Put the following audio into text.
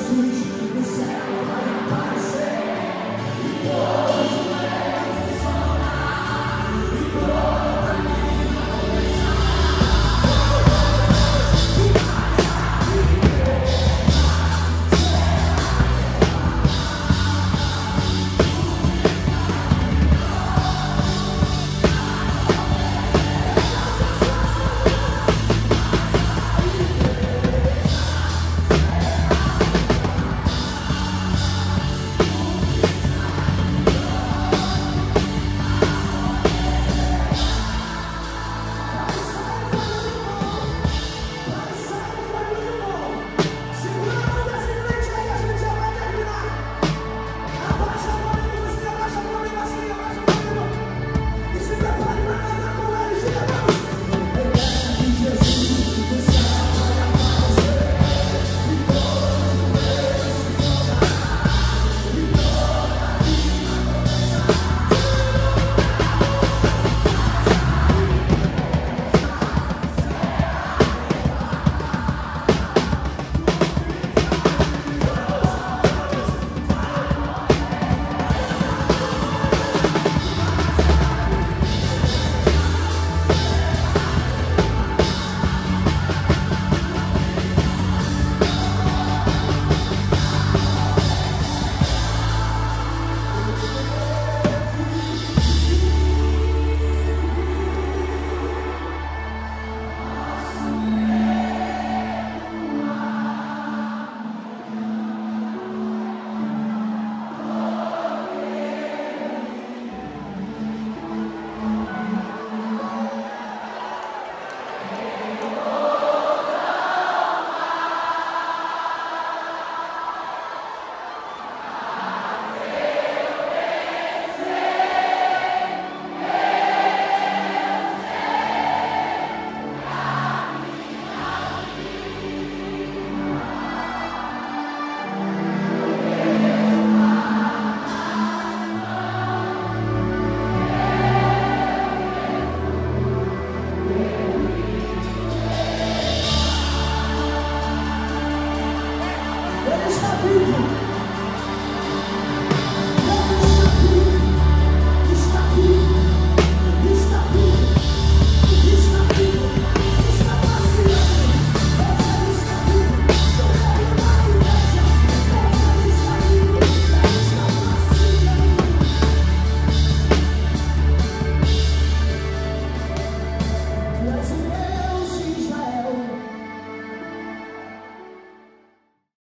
Sweet.